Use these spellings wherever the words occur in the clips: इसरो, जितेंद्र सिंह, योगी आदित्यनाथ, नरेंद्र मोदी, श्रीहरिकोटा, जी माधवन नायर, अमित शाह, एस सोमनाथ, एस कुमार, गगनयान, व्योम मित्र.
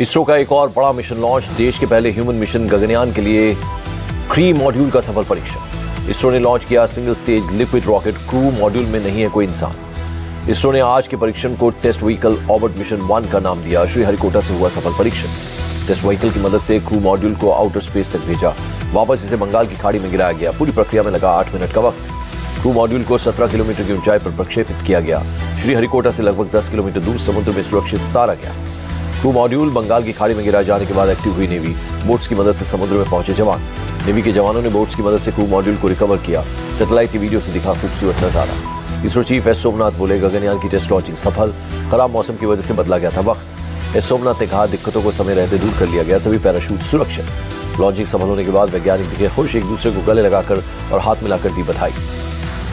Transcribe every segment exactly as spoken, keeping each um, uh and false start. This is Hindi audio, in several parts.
इसरो का एक और बड़ा मिशन लॉन्च, देश के पहले ह्यूमन मिशन गगनयान के लिए थ्री मॉड्यूल का सफल परीक्षण। इसरो ने लॉन्च किया single stage liquid rocket. Crew module में नहीं है कोई इंसान। इसरो ने आज के परीक्षण को test vehicle orbit mission one का नाम दिया। श्रीहरिकोटा से हुआ सफल परीक्षण। टेस्ट व्हीकल की मदद से क्रू मॉड्यूल को आउटर स्पेस तक भेजा, वापस इसे बंगाल की खाड़ी में गिराया गया। पूरी प्रक्रिया में लगा आठ मिनट का वक्त। क्रू मॉड्यूल को सत्रह किलोमीटर की ऊंचाई पर प्रक्षेपित किया गया। श्रीहरिकोटा से लगभग दस किलोमीटर दूर समुद्र में सुरक्षित उतारा गया। क्रू मॉड्यूल बंगाल की खाड़ी में गिराए जाने के बाद एक्टिव हुई नेवी। बोट्स की मदद से समुद्र में पहुंचे जवान। नेवी के जवानों ने बोट्स की मदद से क्रू मॉड्यूल को रिकवर किया। सैटेलाइट की वीडियो से दिखा खूबसूरत नजारा। इसरो चीफ एस सोमनाथ बोले, गगनयान की टेस्ट लॉन्चिंग सफल। खराब मौसम की वजह से बदला गया था वक्त। एस सोमनाथ ने कहा, दिक्कतों को समय रहते दूर कर लिया गया। सभी पैराशूट सुरक्षित। लॉन्चिंग सफल होने के बाद वैज्ञानिक दिखे खुश, एक दूसरे को गले लगाकर और हाथ मिलाकर दी बधाई।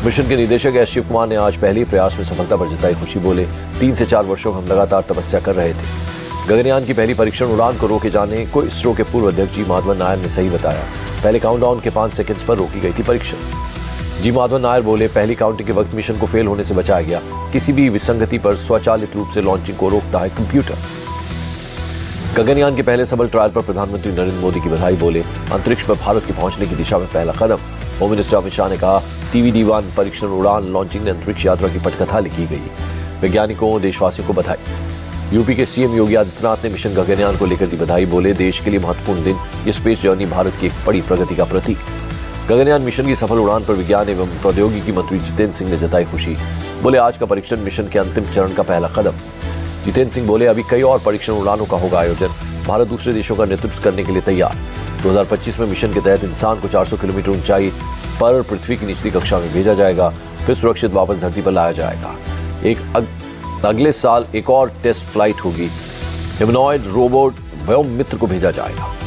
मिशन के निदेशक एस कुमार ने आज पहले प्रयास में सफलता पर जताई खुशी। बोले, तीन से चार वर्षों में हम लगातार तपस्या कर रहे थे। गगनयान की पहली परीक्षण उड़ान को रोके जाने को इसरो के पूर्व अध्यक्ष जी माधवन नायर ने सही बताया। पहले काउंटडाउन के पांच सेकंड्स पर रोकी गई थी परीक्षण। जी माधवन नायर बोले, पहली काउंटिंग के वक्त मिशन को फेल होने से बचाया गया। किसी भी विसंगति पर स्वचालित रूप से लॉन्चिंग को रोकता है कंप्यूटर। गगनयान के पहले सफल ट्रायल पर प्रधानमंत्री नरेंद्र मोदी की बधाई। बोले, अंतरिक्ष पर भारत के पहुंचने की दिशा में पहला कदम। होम मिनिस्टर अमित शाह ने कहा, टीवी दीवान परीक्षण उड़ान लॉन्चिंग ने अंतरिक्ष यात्रा की पटकथा लिखी गई। वैज्ञानिकों देशवासियों को बधाई। यूपी के सीएम योगी आदित्यनाथ ने मिशन गगनयान को लेकर दी बधाई। बोले, देश के लिए महत्वपूर्ण दिन। ये स्पेस जर्नी भारत की एक बड़ी प्रगति का प्रतीक। गगनयान मिशन की सफल उड़ान पर विज्ञान एवं प्रौद्योगिकी मंत्री जितेंद्र सिंह ने जताई खुशी। बोले, आज का परीक्षण मिशन के अंतिम चरण का पहला कदम। जितेंद्र सिंह बोले, अभी कई और परीक्षण उड़ानों का होगा आयोजन। भारत दूसरे देशों का नेतृत्व करने के लिए तैयार। दो हज़ार पच्चीस में मिशन के तहत इंसान को चार सौ किलोमीटर ऊंचाई पर पृथ्वी की निचली कक्षा में भेजा जाएगा, फिर सुरक्षित वापस धरती पर लाया जाएगा। एक अग, अगले साल एक और टेस्ट फ्लाइट होगी। ह्यूमनॉइड रोबोट व्योम मित्र को भेजा जाएगा।